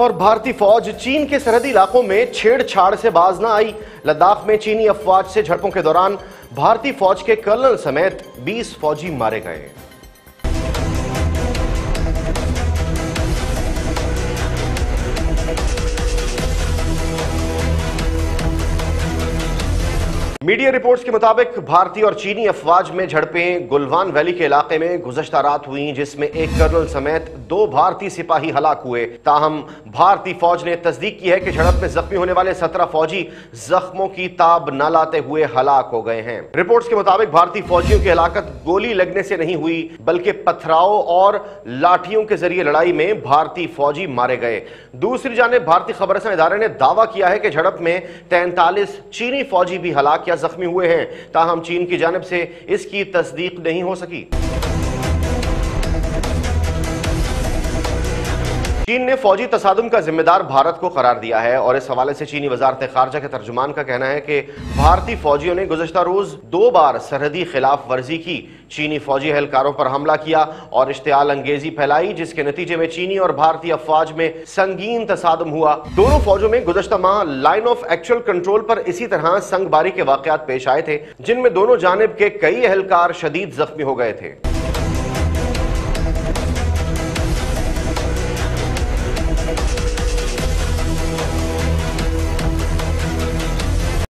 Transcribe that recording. और भारतीय फौज चीन के सरहदी इलाकों में छेड़छाड़ से बाज न आई। लद्दाख में चीनी अफवाज से झड़पों के दौरान भारतीय फौज के कर्नल समेत 20 फौजी मारे गए। मीडिया रिपोर्ट्स के मुताबिक भारतीय और चीनी अफवाज में झड़पें गलवान वैली के इलाके में गुज़श्ता रात हुई, जिसमें एक कर्नल समेत 2 भारतीय सिपाही हलाक हुए। ताहम भारतीय फौज ने तस्दीक की है कि झड़प में जख्मी होने वाले 17 फौजी जख्मों की ताब न लाते हुए हलाक हो गए हैं। रिपोर्ट्स के मुताबिक भारतीय फौजियों की हलाकत गोली लगने से नहीं हुई, बल्कि पथराव और लाठियों के जरिए लड़ाई में भारतीय फौजी मारे गए। दूसरी जानब भारतीय खबरसां इदारे ने दावा किया है कि झड़प में 43 चीनी फौजी भी हलाक जख्मी हुए हैं। ताहम चीन की जानिब से इसकी तस्दीक नहीं हो सकी। चीन ने फौजी तसादुम का जिम्मेदार भारत को करार दिया है और इस हवाले से चीनी वजारत खारजा के तर्जुमान का कहना है कि भारतीय फौजियों ने गुज़श्ता रोज 2 बार सरहदी खिलाफ वर्जी की। चीनी फौजी एहलकारों पर हमला किया और इश्तिआल अंगेजी फैलाई, जिसके नतीजे में चीनी और भारतीय अफवाज में संगीन तसादम हुआ। दोनों फौजों में गुज़श्ता माह लाइन ऑफ एक्चुअल कंट्रोल पर इसी तरह संगबारी के वाक़यात पेश आए थे, जिनमें दोनों जानिब के कई एहलकार शदीद जख्मी हो गए थे।